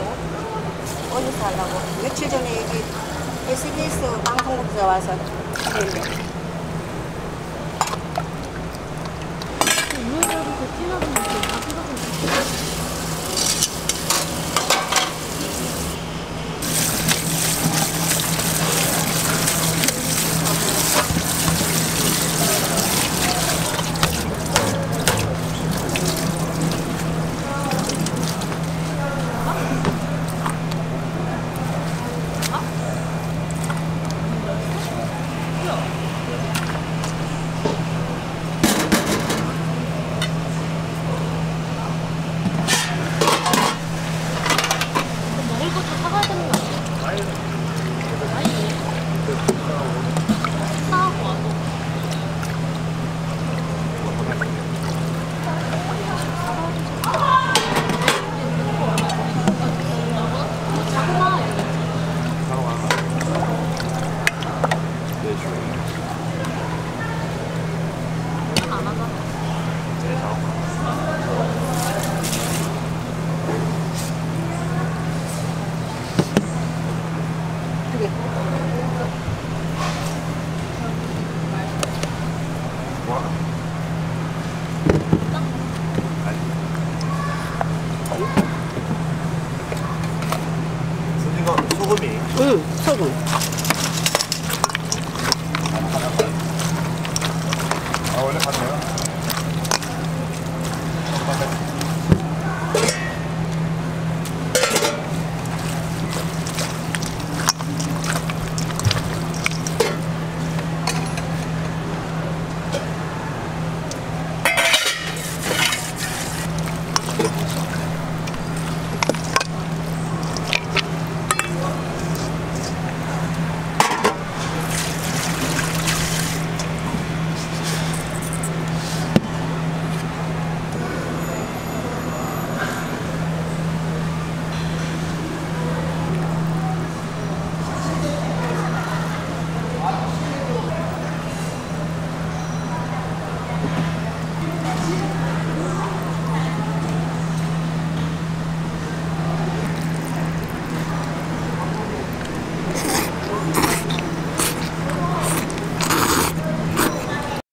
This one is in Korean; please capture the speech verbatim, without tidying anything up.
달라고? 어디서 달라고? 며칠 전에 여기 에스비에스 방송국에서 와서 그랬는데. 소금이? 응, 소금.